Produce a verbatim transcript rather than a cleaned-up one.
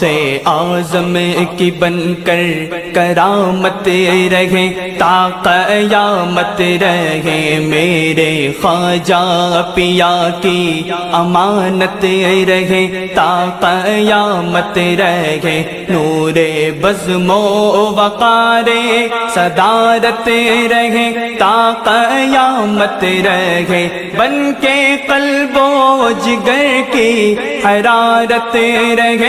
से आजम की बनकर करामत रहे, ताक़यामत रहे मेरे ख्वाजा पिया की अमानत रहे, ताक़यामत रहे नूरे बज़्मो वक़ारे सदारत रहे, ताक़यामत रहे बन के क़ल्बो जिगर की हरारत रहे।